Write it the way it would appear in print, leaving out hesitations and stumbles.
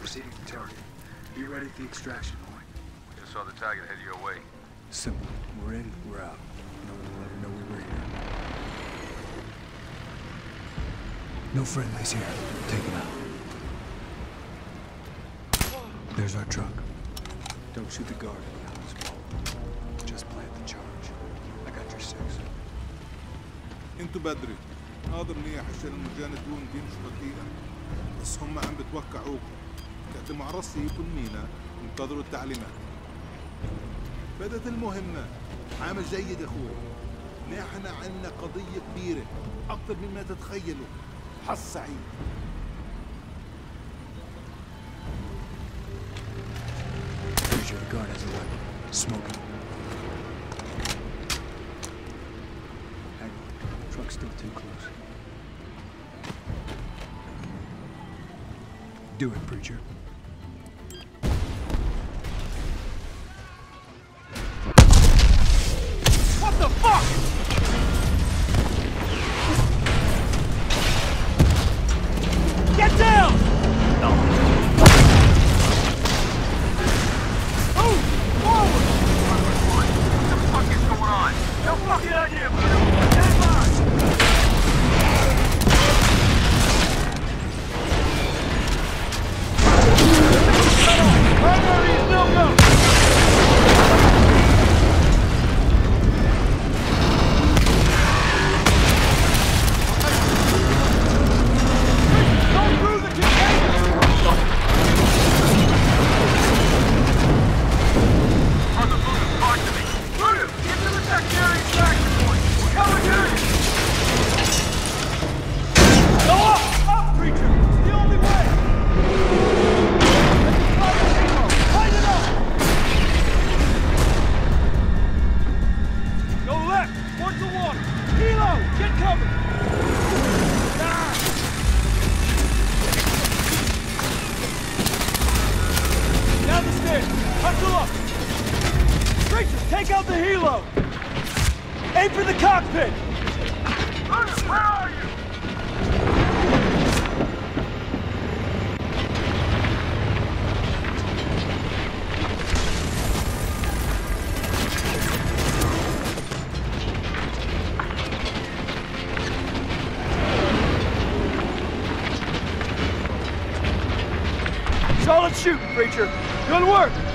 Proceeding to target. Be ready at the extraction point. We just saw the target head your way. Simple. We're in, we're out. No one will ever know we were here. No friendlies here. Take them out. There's our truck. Don't shoot the guard in the house. Just plant the charge. I got your 6. انتوا بدري. ناظر منيح عشان المجاندون دي مش بدينا. بس هم عم بتوقعوكم. كانت مع راسي كلنا انتظروا التعليمات. بدت المهمة عامل جيد اخوي. نحن عندنا قضية كبيرة أكثر مما تتخيلوا. حظ سعيد. Use your guard as a weapon. Smoke it. Hang on. Truck's still too close. Do it, preacher. What the fuck? Solid shoot, Preacher. Good work.